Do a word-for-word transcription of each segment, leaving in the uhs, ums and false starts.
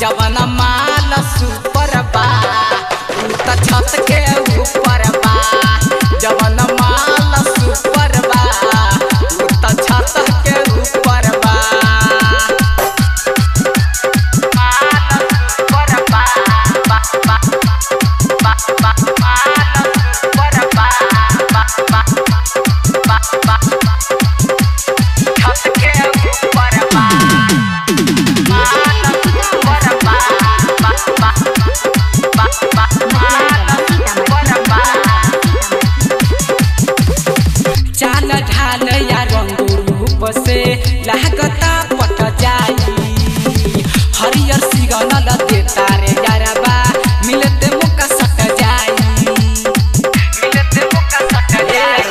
जवन माल सुपर बा उ त छत के ऊपर बा, जवन माल सुपर बा उ त छत के ऊपर बा, माल सुपर बा बा बा बा बा माल सुपर बा बा बा बा बा छत के ऊपर बा। चाल ढाल या रंग रूप से लागता पट जाई, हरियर सिगनल देता रे यारबा मिलते मुका सट जाई, मिलते मुका सट जाई।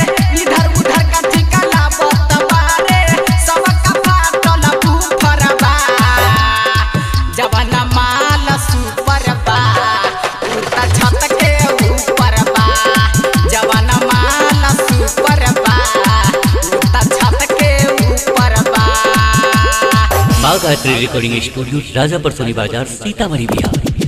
इधर उधर का ठिकाना बहता बारे, सब का फाटल बुफर बा, जवन माल सुपर बा उ त छत के ऊपर बा, जवन माल सुपर बा उ त छत के ऊपर बा। Maa Gayatri recording studio, Rajapur Soni Bazar, Sitamarhi, Bihar.